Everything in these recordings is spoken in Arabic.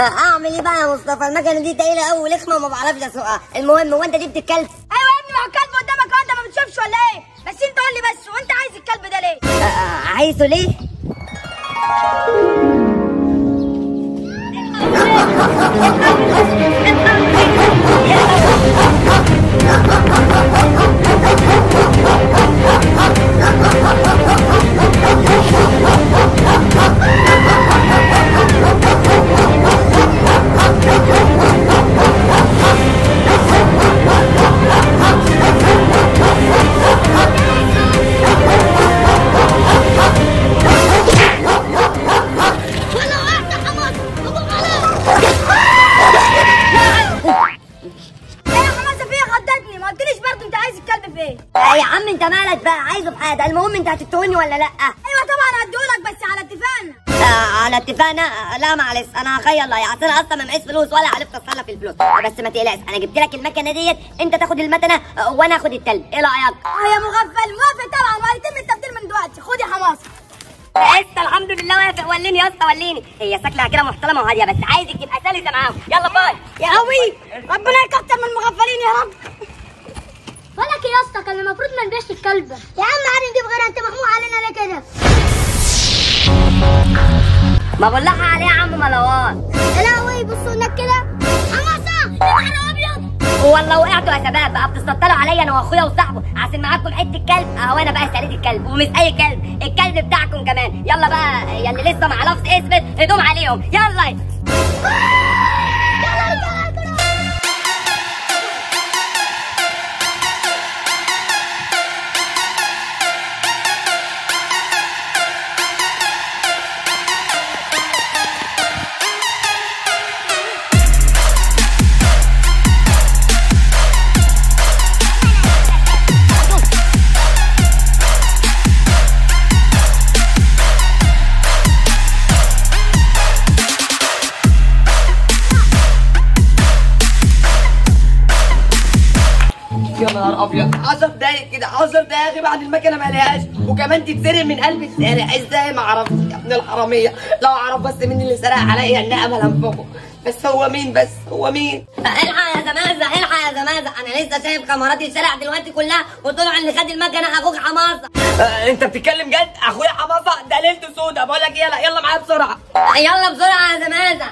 اعمل ايه بقى يا مصطفى؟ المكنه دي تقيله قوي ورخمه وما بعرفش اسوقها. المهم هو انت جبت الكلب؟ ايوه يا ابني، ما هو الكلب قدامك اهو، انت ما بتشوفش ولا ايه؟ بس انت قول لي بس، وانت عايز الكلب ده ليه؟ عايزه ليه؟ يا عم انت مالك بقى، عايزه في حاجه. المهم انت هتتوني ولا لا؟ ايوه طبعا هديهولك، بس على اتفاقنا. على اتفاقنا؟ لا معلش انا هخيل لاي، اصل انا اصلا ما معيش فلوس ولا عرفت اتصرف في الفلوس. بس ما تقلقش، انا جبت لك المكنه ديت، انت تاخد المكنه وانا اخد التلج، ايه رايك؟ يا مغفل موافق طبعا، وهيتم التبديل من دلوقتي. خد يا حماصه. قشطه، الحمد لله وافق. وليني يا اسطى وليني، هي شكلها كده محترمه وهاديه، بس عايزك تبقى سلسه معاهم. يلا باي. يا قوي ربنا يكتر من المغفلين يا رب. بقولك ايه يا اسطى، كان المفروض ما نبيعش الكلب. يا عم عادي نجيب غيرها، انت محمود علينا ليه كده؟ ما بقولها عليه يا عم ملوان. لا وي بصوا هناك كده. حماصه يا نهار ابيض، والله وقعتوا يا شباب. بقى بتستطلعوا عليا انا واخويا وصاحبه عشان معاكم حته كلب اهو. انا بقى شريت الكلب، ومش اي كلب، الكلب بتاعكم كمان. يلا بقى يا اللي لسه ما عرفش اسمه هدوم عليهم. يلا يا نهار ابيض، 10 دقايق كده، 10 دقايق بعد المكنه مالهاش، وكمان تتسرق من قلب الشارع. ازاي ما اعرفش يا ابن الحراميه؟ لو اعرف بس مين اللي سرق عليا النقمه هنفخه. بس هو مين؟ بس هو مين؟ الحق يا زمازه، الحق يا زمازه، انا لسه شايف كاميرات الشارع دلوقتي كلها، وطلع اللي خد المكنه اخوك حماصه. انت بتتكلم جد؟ اخويا حماصه ده ليلته سودا. بقول لك يلا يلا معايا بسرعه، يلا بسرعه يا زمازه.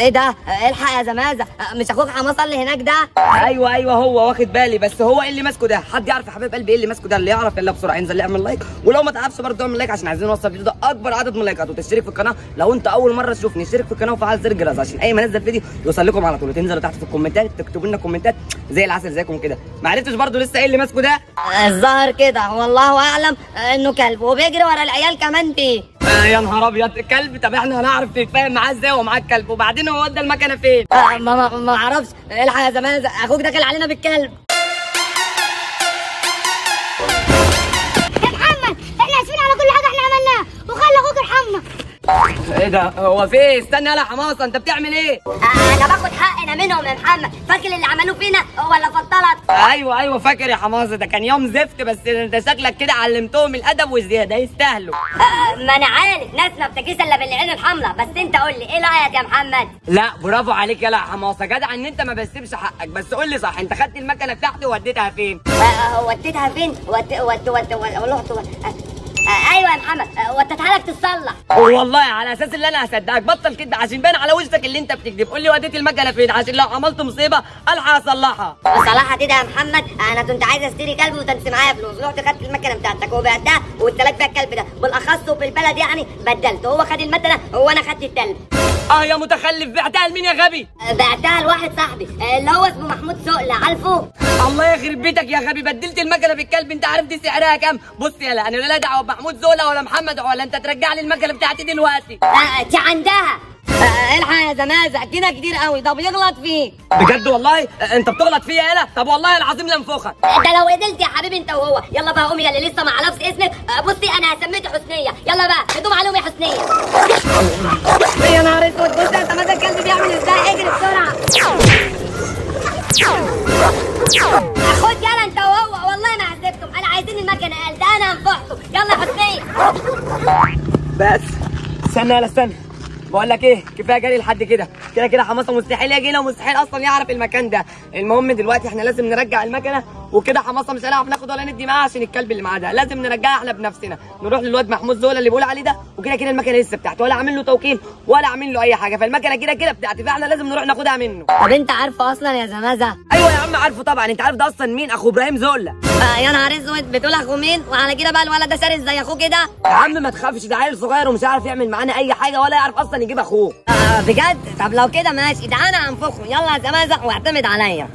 ايه ده؟ الحق يا زمازه، مش اخوك حماصه اللي هناك ده؟ ايوه هو، واخد بالي. بس هو ايه اللي ماسكه ده؟ حد يعرف يا حبيب قلبي ايه اللي ماسكه ده؟ اللي يعرف يلا بسرعه ينزل يعمل لايك، ولو ما تعرفش برضه اعمل لايك عشان عايزين نوصل الفيديو ده اكبر عدد من اللايكات، وتشترك في القناه لو انت اول مره تشوفني. اشترك في القناه وفعل زر الجرس عشان اي ما انزل فيديو يوصل لكم على طول، وتنزلوا تحت في الكومنتات تكتبوا لنا كومنتات زي العسل زيكم كده. ما عرفتش برضه لسه ايه اللي ماسكه ده؟ الظاهر كده والله اعلم انه كلب، وبيجري ورا العيال كمان بيه. يا نهار ابيض، كلب؟ طب احنا هنعرف نتفاهم معاه ازاي ومعاه الكلب؟ وبعدين هو ودى المكنه فين؟ ما اعرفش. الحق يا زمازه، اخوك داخل علينا بالكلب. يا محمد احنا اسفين على كل حاجه احنا عملناها، وخلي اخوك يرحمنا. ايه ده؟ هو فين؟ استنى يا حماصه، انت بتعمل ايه؟ انا باخد حقنا منهم يا محمد. فاكر اللي عملوه فينا ولا فطلت؟ ايوه فاكر يا حماصه، ده كان يوم زفت، بس انت شكلك كده علمتهم الادب والزياده، يستاهلوا. ما انا عارف ناس ما بتكيس الا بالعين الحمراء، بس انت قول لي ايه رايك يا محمد؟ لا برافو عليك يا حماصه، جدع ان انت ما بتسيبش حقك. بس قول لي صح، انت خدت المكنه بتاعتي ووديتها فين؟ وديتها فين؟ ايوه يا محمد، وديتها لك تصلح. والله على اساس اللي انا هصدقك، بطل كده عشان باين على وشك اللي انت بتكذب. قول لي وديت المكنه فين عشان لو عملت مصيبه الحق اصلحها. صلاحه كده يا محمد، انا كنت عايز اشتري كلب وكنت معايا فلوس، رحت خدت المكنه بتاعتك وبعتها واديتك بقى الكلب ده بالاخص، وبالبلد يعني بدلت، هو خد المكنه وانا خدت الكلب. يا متخلف، بعتها لمين يا غبي؟ بعتها لواحد صاحبي اللي هو اسمه محمود سقله، عارفه؟ الله يخرب بيتك يا غبي، بدلت المكنه بالكلب، انت عارف دي سعرها كام؟ بص يلا انا لا دعوه محمود زولا ولا محمد، ولا انت ترجع لي المكنه بتاعتي دلوقتي. دي عندها. الحق يا زمازه، كده كتير قوي، ده بيغلط فيه بجد والله. انت بتغلط فيه يالا؟ طب والله العظيم لانفخك. ده لو قدرت يا حبيبي انت وهو. يلا بقى قومي، اللي لسه ما عرفش اسمك بصي انا سميته حسنيه. يلا بقى هدوم عليهم يا حسنيه. يا نهار اسود، بص انت ماسك الكلب بيعمل ازاي. اجري بسرعه، خد يلا استنى يلا استنى. بقول لك ايه، كفايه جري لحد كده، كده كده حماصه مستحيل يجي هنا ومستحيل اصلا يعرف المكان ده. المهم دلوقتي احنا لازم نرجع المكنه، وكده حماصه مش هنعرف ناخد ولا ندي معاه عشان الكلب اللي معاه ده، لازم نرجعها احنا بنفسنا. نروح للواد محمود زولا اللي بيقول عليه ده، وكده كده المكنه لسه بتاعته، ولا عامل له توكيل ولا عامل له اي حاجه، فالمكنه كده كده بتاعتي، فاحنا لازم نروح ناخدها منه. طب انت عارفه اصلا يا زمازه؟ ايوه يا عم عارفه طبعا. انت عارف ده اصلا مين؟ اخو ابراهيم زولا. يا نهار اسود، بتقول اخو مين؟ وعلى كده بقى الولد ده سارس زي اخوه كده؟ يا عم ما تخافش، ده عيل صغير ومش عارف يعمل معانا اي حاجه ولا يعرف اصلا يجيب اخوه. بجد؟ طب لو كده ماشي، ده انا هنفخه. يلا يا زمازه واعتمد عليا.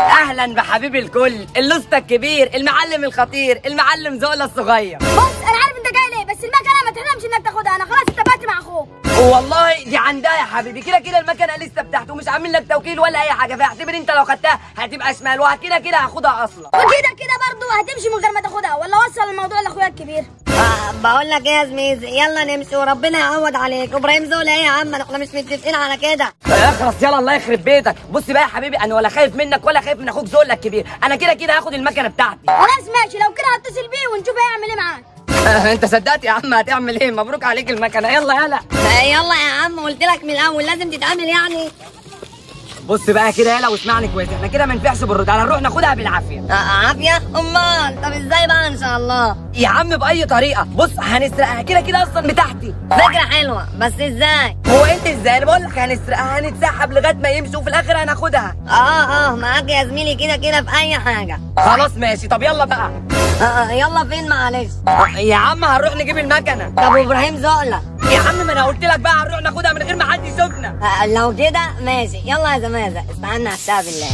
اهلا بحبيب الكل، اللوسته الكبير، المعلم الخطير، المعلم زولا الصغير. بص انا عارف انت جاي ليه، بس المكنه ما تحلمش انك تاخدها، انا خلاص اتفقت مع اخوك. والله دي عندها يا حبيبي، كده كده المكنه لسه بتاعته ومش عامل لك توكيل ولا اي حاجه، فاعتبر انت لو خدتها هتبقى شمال، وكده كده هاخدها اصلا، وكده كده برضه هتمشي من غير ما تاخدها. ولا وصل الموضوع لاخويا الكبير. بقول لك ايه يا زميزي، يلا نمشي وربنا يعوض عليك. ابراهيم زولا ايه يا عم، احنا مش متفقين على كده؟ اخلص يلا، الله يخرب بيتك. بص بقى يا حبيبي، انا ولا خايف منك ولا خايف من اخوك زولا الكبير، انا كده كده هاخد المكنه بتاعتي. خلاص ماشي، لو كده هتصل بيه ونشوف هيعمل ايه معاك. انت صدقت يا عم، هتعمل ايه؟ مبروك عليك المكنه. يلا يلا يلا يا عم، قلت لك من الاول لازم تتعمل يعني. بص بقى كده يلا واسمعني كويس، احنا كده ما ينفعش بالرد، انا هنروح ناخدها بالعافيه. عافيه؟ امال طب ازاي بقى؟ ان شاء الله يا عم باي طريقه. بص هنسرقها، كده كده اصلا بتاعتي. فكره حلوه بس ازاي؟ هو انت ازاي؟ انا بقول لك هنسرقها، هنتسحب لغايه ما يمشوا وفي الاخر هناخدها. معاك يا زميلي، كده كده في اي حاجه. خلاص ماشي، طب يلا بقى. يلا فين معلش؟ يا عم هنروح نجيب المكنه. طب وابراهيم زولا؟ يا عم ما انا قلت لك بقى هنروح ناخدها من غير ما حد يشوفنا. لو كده ماشي، يلا يا زمازة استعنا على بالله.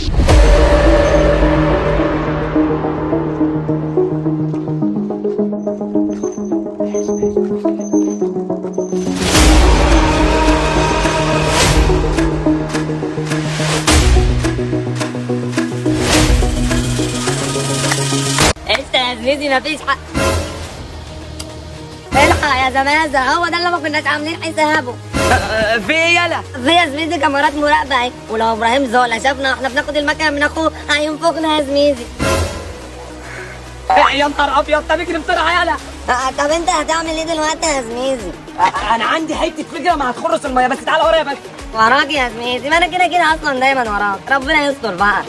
انت يا زميزي مفيش حق. الحق يا زمازة، هو ده اللي ما كناش عاملين حسابه. في يلا في يا زميزي كاميرات مراقبه اهي، ولو ابراهيم زولا شافنا احنا بناخد المكنه من اخوه هينفخنا يا زميزي. يا نهار ابيض، طب اجري بسرعه يلا. طب انت هتعمل ايه دلوقتي يا زميزي؟ انا عندي حته فكره ما هتخرش الميه، بس تعالى ورايا بس. وراك يا زميزي، ما انا كده كده اصلا دايما وراك، ربنا يستر بقى.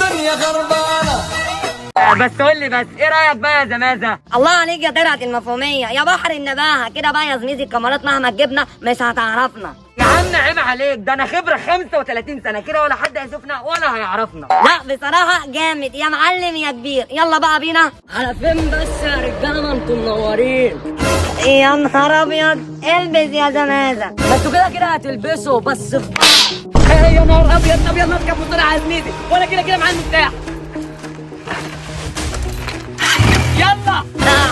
دنيا غربانة. بس قول لي بس ايه رايك بقى يا زمازة؟ الله عليك يا درعة المفهومية، يا بحر النباهة. كده بقى يا زميزي الكاميرات مهما تجيبنا مش هتعرفنا. يا عم عيب عليك، ده انا خبرة 35 سنة كده، ولا حد هيشوفنا ولا هيعرفنا. لا بصراحة جامد يا معلم يا كبير، يلا بقى بينا. على فين بس يا رجالة، ما انتم منورين. يا نهار ابيض، البس يا زمازة. بس كده كده هتلبسه بس يا نهار ابيض ابيض، نركب بسرعه يا زميلي، وانا كده كده معايا المفتاح. يلا.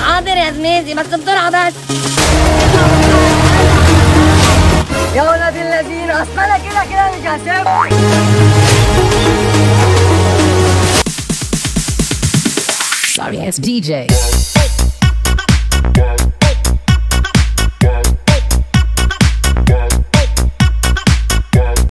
حاضر يا زميلي بس بسرعه بس. يا ولاد الذين، اصل انا كده كده مش هسيبك. سوري اس دي جي.